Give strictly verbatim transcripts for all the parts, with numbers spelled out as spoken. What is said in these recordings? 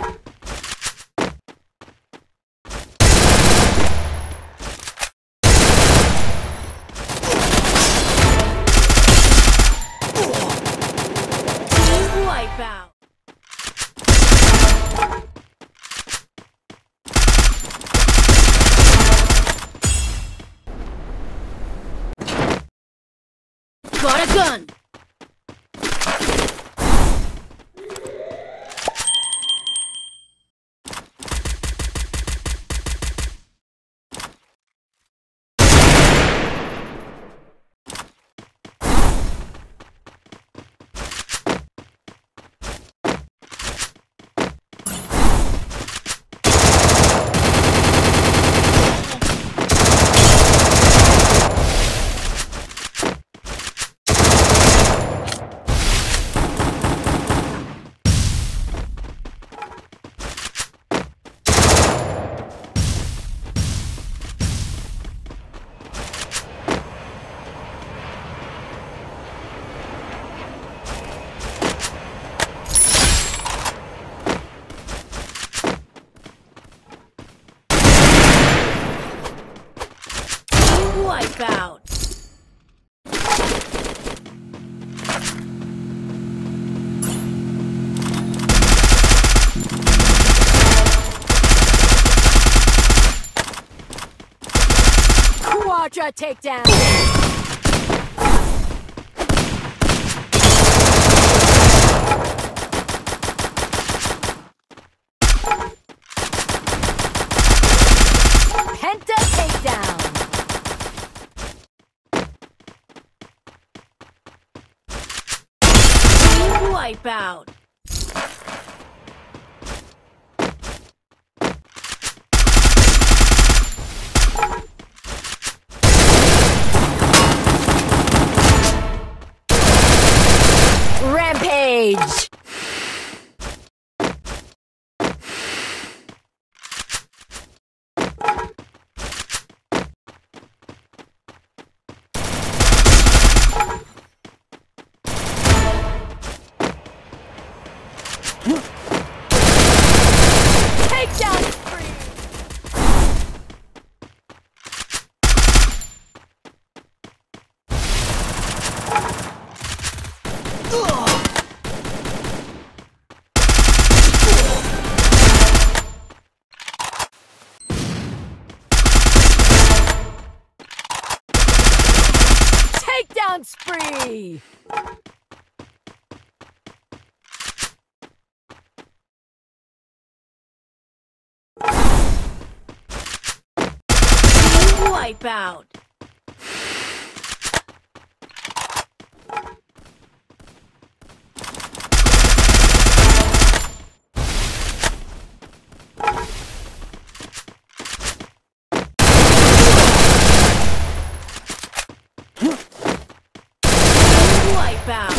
Got a gun! Out. Quadra takedown. Wipe out. Rampage. Takedown spree! Wipe out. Wipe out.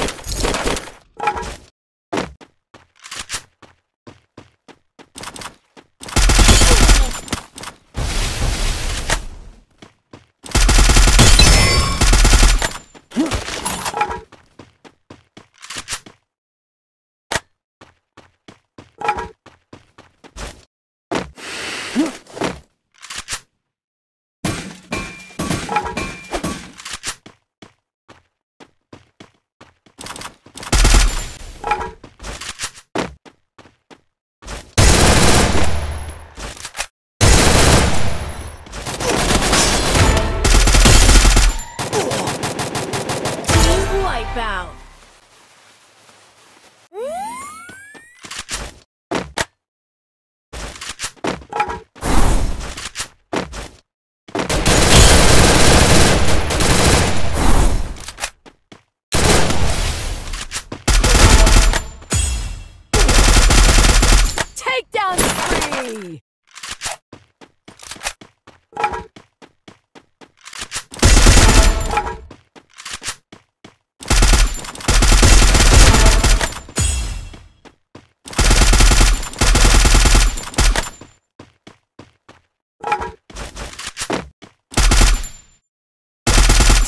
Out.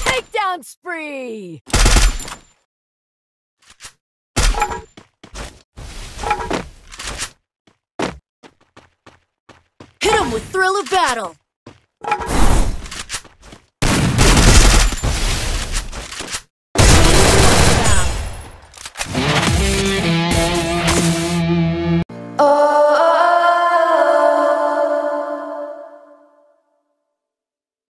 Takedown spree. Spree! Hit him with thrill of battle!